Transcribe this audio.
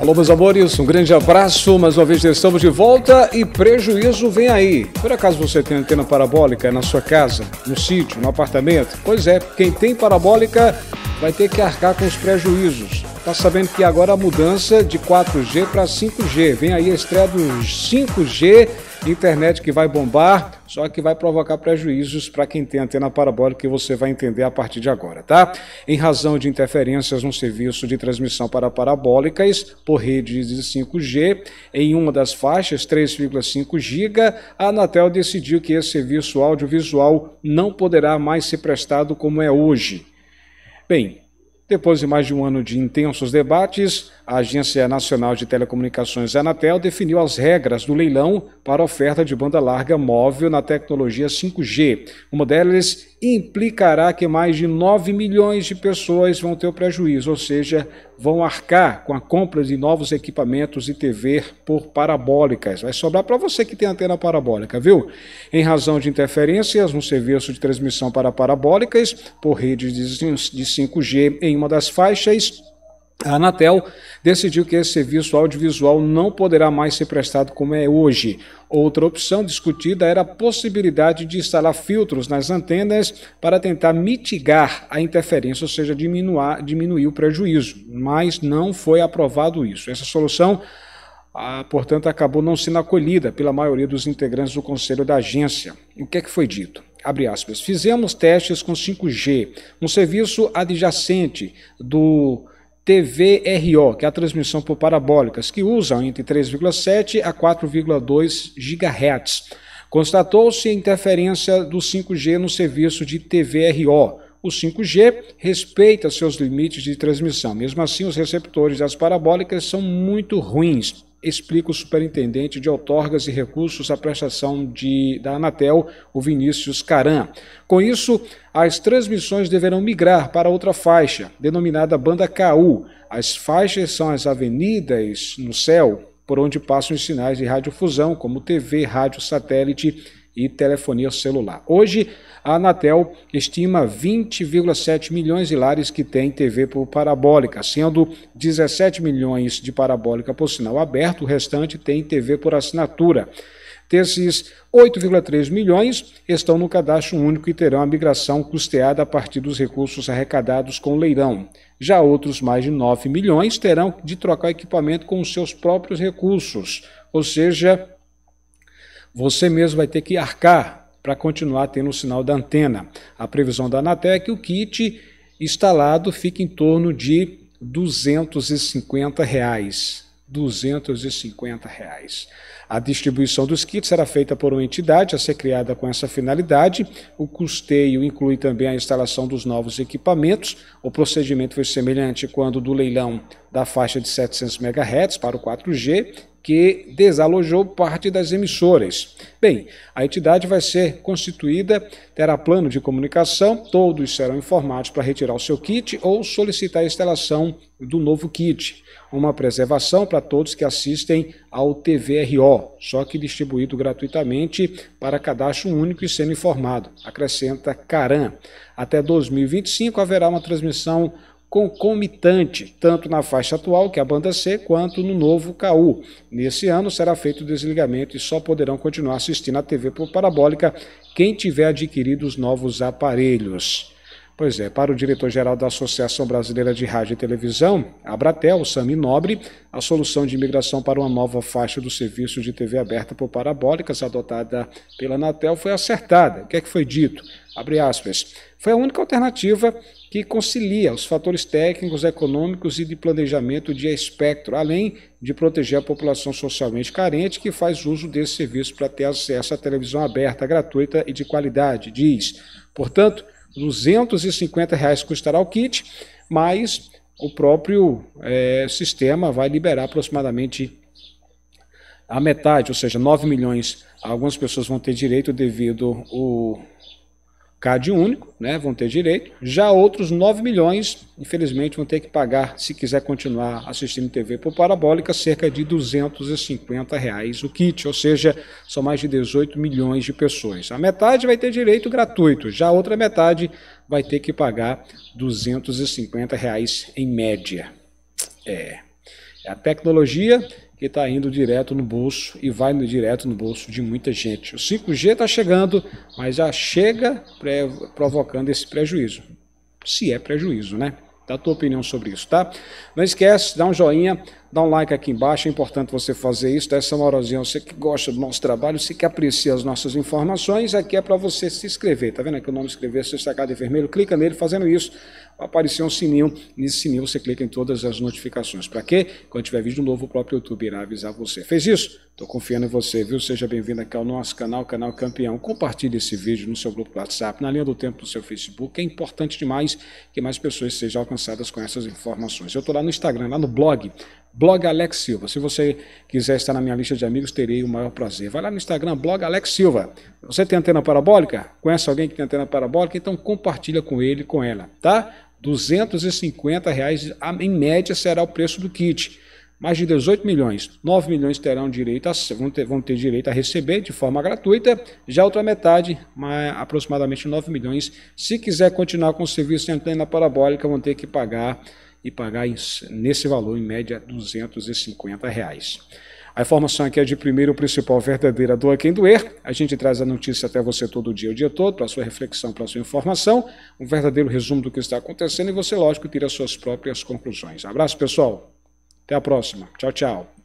Alô, meus amores, um grande abraço, mais uma vez estamos de volta e prejuízo vem aí. Por acaso você tem antena parabólica na sua casa, no sítio, no apartamento? Pois é, quem tem parabólica vai ter que arcar com os prejuízos. Tá sabendo que agora a mudança de 4G para 5G. Vem aí a estreia do 5G, internet que vai bombar, só que vai provocar prejuízos para quem tem antena parabólica, que você vai entender a partir de agora, tá? Em razão de interferências no serviço de transmissão para parabólicas por redes de 5G, em uma das faixas, 3,5 GB, a Anatel decidiu que esse serviço audiovisual não poderá mais ser prestado como é hoje. Bem, depois de mais de um ano de intensos debates, a Agência Nacional de Telecomunicações, Anatel, definiu as regras do leilão para oferta de banda larga móvel na tecnologia 5G. Uma delas implicará que mais de 9 milhões de pessoas vão ter o prejuízo, ou seja, vão arcar com a compra de novos equipamentos e TV por parabólicas. Vai sobrar para você que tem antena parabólica, viu? Em razão de interferências no serviço de transmissão para parabólicas por redes de 5G em uma das faixas, a Anatel decidiu que esse serviço audiovisual não poderá mais ser prestado como é hoje. Outra opção discutida era a possibilidade de instalar filtros nas antenas para tentar mitigar a interferência, ou seja, diminuir o prejuízo, mas não foi aprovado isso. Essa solução, portanto, acabou não sendo acolhida pela maioria dos integrantes do Conselho da Agência. O que é que foi dito? Abre aspas. Fizemos testes com 5G, um serviço adjacente do TVRO, que é a transmissão por parabólicas, que usam entre 3,7 a 4,2 GHz. Constatou-se interferência do 5G no serviço de TVRO. O 5G respeita seus limites de transmissão. Mesmo assim, os receptores das parabólicas são muito ruins, explica o superintendente de outorgas e recursos à prestação da Anatel, o Vinícius Caram. Com isso, as transmissões deverão migrar para outra faixa, denominada banda KU. As faixas são as avenidas no céu, por onde passam os sinais de radiodifusão, como TV, rádio, satélite e telefonia celular. Hoje, a Anatel estima 20,7 milhões de lares que têm TV por parabólica, sendo 17 milhões de parabólica por sinal aberto, o restante tem TV por assinatura. Desses 8,3 milhões estão no cadastro único e terão a migração custeada a partir dos recursos arrecadados com o leilão. Já outros mais de 9 milhões terão de trocar equipamento com os seus próprios recursos, ou seja, você mesmo vai ter que arcar para continuar tendo o sinal da antena. A previsão da Anatel é que o kit instalado fica em torno de R$ 250. A distribuição dos kits será feita por uma entidade a ser criada com essa finalidade. O custeio inclui também a instalação dos novos equipamentos. O procedimento foi semelhante quando do leilão da faixa de 700 MHz para o 4G, que desalojou parte das emissoras. Bem, a entidade vai ser constituída, terá plano de comunicação, todos serão informados para retirar o seu kit ou solicitar a instalação do novo kit. Uma preservação para todos que assistem ao TVRO, só que distribuído gratuitamente para cadastro único e sendo informado, acrescenta Caram. Até 2025 haverá uma transmissão concomitante, tanto na faixa atual, que é a banda C, quanto no novo KU. Nesse ano será feito o desligamento e só poderão continuar assistindo a TV por parabólica quem tiver adquirido os novos aparelhos. Pois é, para o diretor-geral da Associação Brasileira de Rádio e Televisão, Abratel, Sami Nobre, a solução de migração para uma nova faixa do serviço de TV aberta por parabólicas adotada pela Anatel foi acertada. O que é que foi dito? Abre aspas. Foi a única alternativa que concilia os fatores técnicos, econômicos e de planejamento de espectro, além de proteger a população socialmente carente que faz uso desse serviço para ter acesso à televisão aberta, gratuita e de qualidade, diz. Portanto, R$ 250 custará o kit, mas o próprio sistema vai liberar aproximadamente a metade, ou seja, 9 milhões. Algumas pessoas vão ter direito devido ao CAD único, né? Vão ter direito. Já outros 9 milhões, infelizmente, vão ter que pagar, se quiser continuar assistindo TV por parabólica, cerca de R$ 250 o kit, ou seja, são mais de 18 milhões de pessoas. A metade vai ter direito gratuito, já a outra metade vai ter que pagar R$ 250 em média. É a tecnologia que está indo direto no bolso e vai direto no bolso de muita gente. O 5G está chegando, mas já chega provocando esse prejuízo. Se é prejuízo, né? Dá a tua opinião sobre isso, tá? Não esquece, dá um joinha, dá um like aqui embaixo, é importante você fazer isso, dá essa moralzinha, você que gosta do nosso trabalho, você que aprecia as nossas informações, aqui é para você se inscrever, tá vendo aqui o nome inscrever-se destacado em vermelho, clica nele, fazendo isso, vai aparecer um sininho, nesse sininho você clica em todas as notificações, para quê? Quando tiver vídeo novo, o próprio YouTube irá avisar você. Fez isso? Tô confiando em você, viu? Seja bem-vindo aqui ao nosso canal, Canal Campeão. Compartilhe esse vídeo no seu grupo do WhatsApp, na linha do tempo do seu Facebook, é importante demais que mais pessoas sejam alcançadas com essas informações. Eu tô lá no Instagram, lá no blog Alex Silva. Se você quiser estar na minha lista de amigos, terei o maior prazer. Vai lá no Instagram, blog Alex Silva. Você tem antena parabólica? Conhece alguém que tem antena parabólica? Então compartilha com ele, com ela, tá? R$250 em média será o preço do kit. Mais de 18 milhões, 9 milhões terão direito vão ter direito a receber de forma gratuita, já a outra metade, aproximadamente 9 milhões, se quiser continuar com o serviço de antena parabólica, vão ter que pagar nesse valor, em média, R$250. A informação aqui é de primeiro, o principal, verdadeira, doa quem doer. A gente traz a notícia até você todo dia, o dia todo, para sua reflexão, para sua informação, um verdadeiro resumo do que está acontecendo e você, lógico, tira as suas próprias conclusões. Abraço, pessoal. Até a próxima. Tchau, tchau.